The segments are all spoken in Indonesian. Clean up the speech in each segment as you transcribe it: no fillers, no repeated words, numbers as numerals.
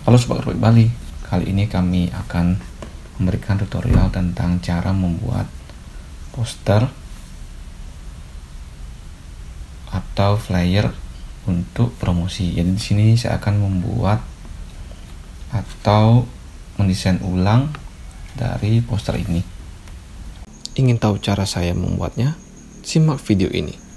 Halo Sobat Kreatif Bali, kali ini kami akan memberikan tutorial tentang cara membuat poster atau flyer untuk promosi. Jadi di sini saya akan membuat atau mendesain ulang dari poster ini. Ingin tahu cara saya membuatnya? Simak video ini.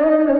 Thank you.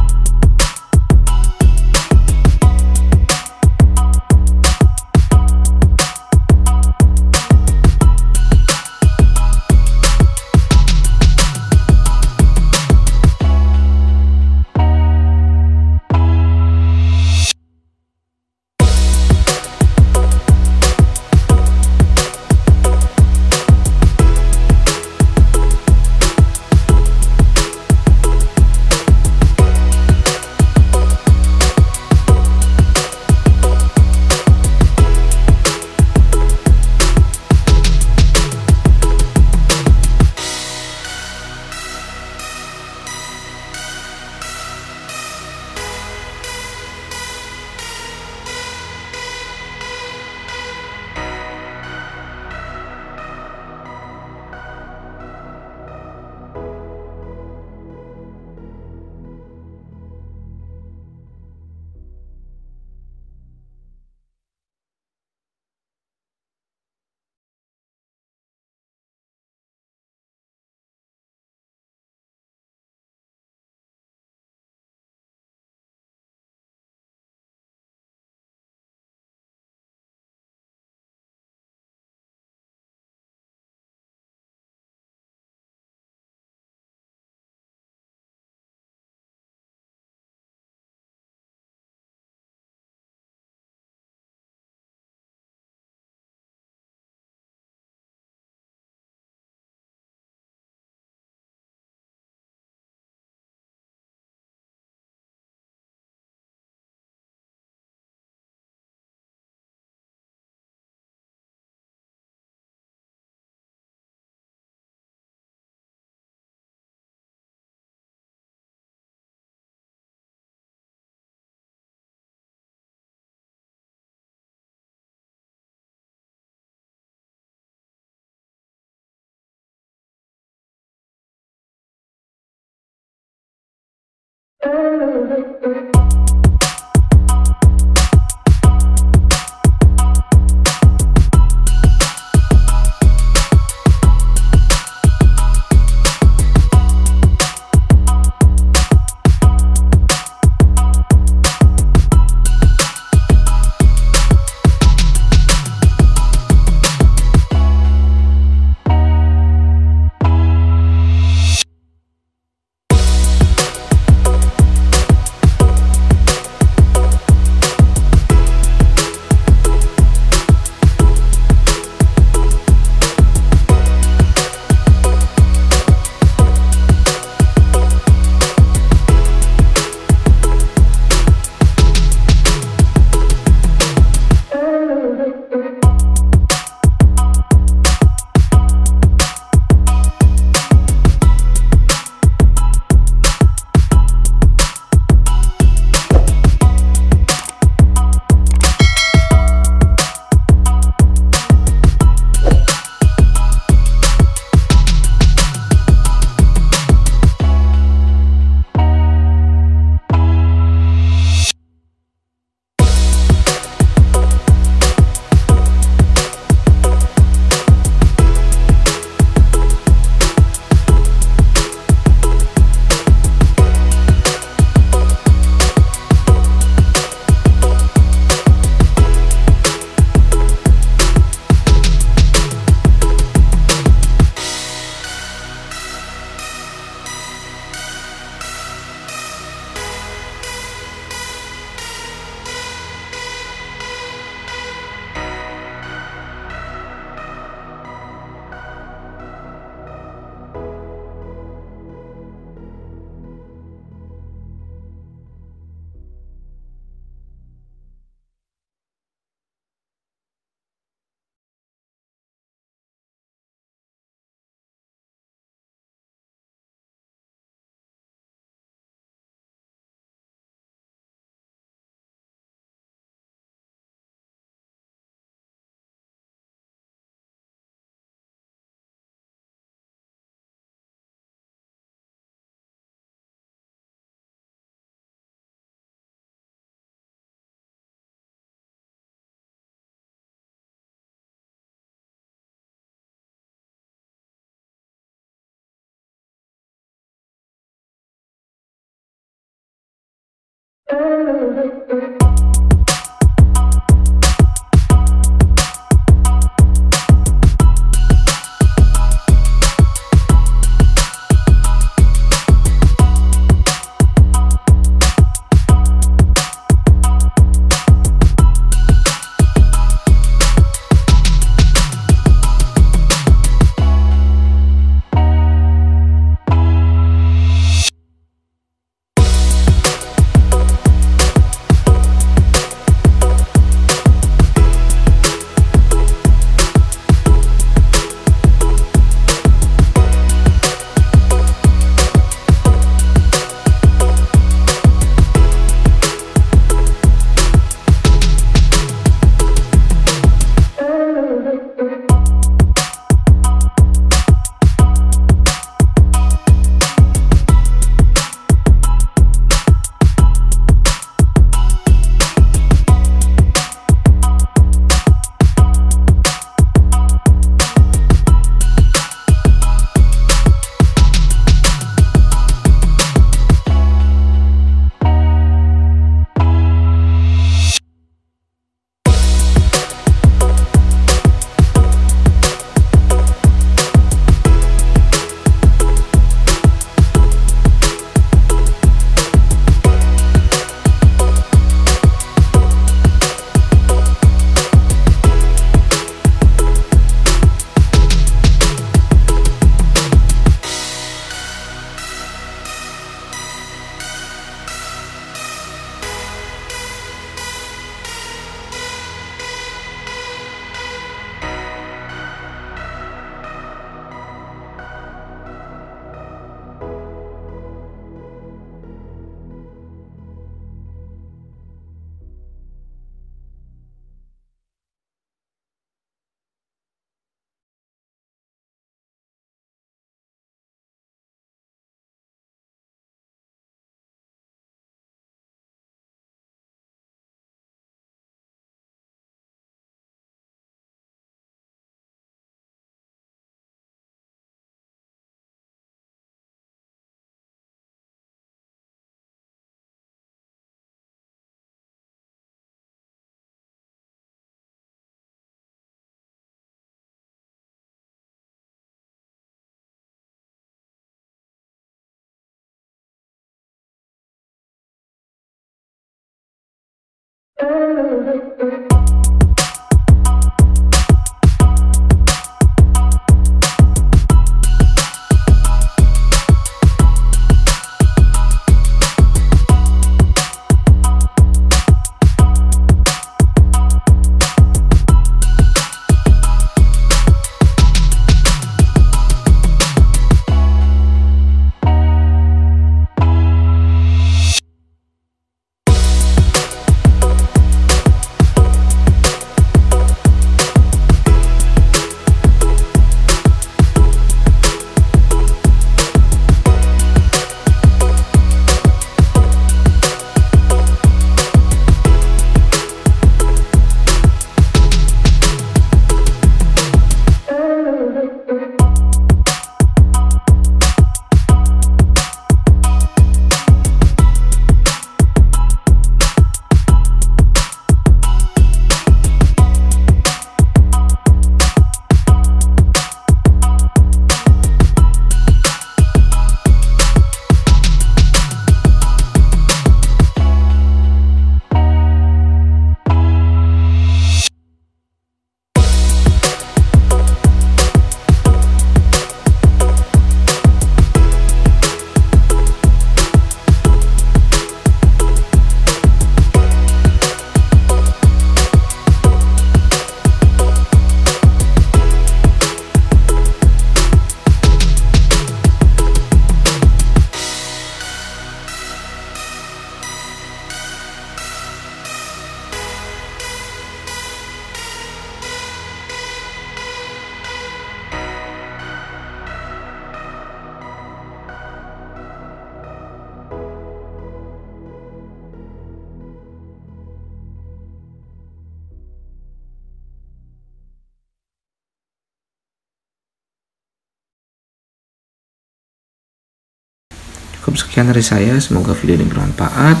Cukup sekian dari saya, semoga video ini bermanfaat.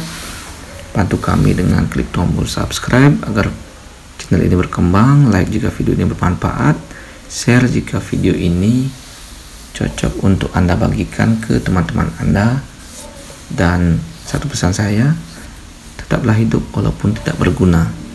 Bantu kami dengan klik tombol subscribe agar channel ini berkembang, like jika video ini bermanfaat, share jika video ini cocok untuk Anda bagikan ke teman-teman Anda. Dan satu pesan saya, tetaplah hidup walaupun tidak berguna.